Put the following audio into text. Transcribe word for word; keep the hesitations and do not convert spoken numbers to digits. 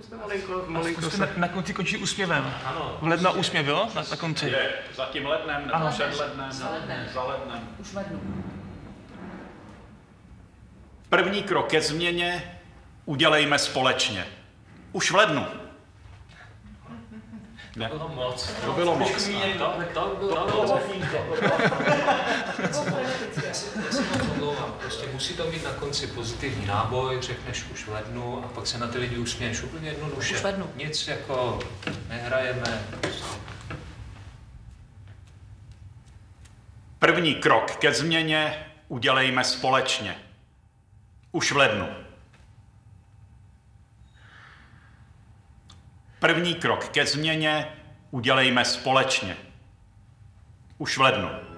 Zkusme malinko, malinko. Zkusme na, na konci končí úsměvem. Ano. V lednu úsměv, jo? Na, na konci. Je, za tím lednem, nebo ano. Před lednem. Za lednem. Za lednem. Už lednu. První krok ke změně udělejme společně. Už v lednu. Ne. To bylo moc. To bylo moc. To bylo moc. Já se moc omlouvám. Prostě musí to být na konci pozitivní náboj, řekneš už v lednu a pak se na ty lidi usměješ. Úplně jednoduše. Už v lednu. Nic jako nehrajeme. První krok ke změně udělejme společně. Už v lednu. První krok ke změně udělejme společně. Už v lednu.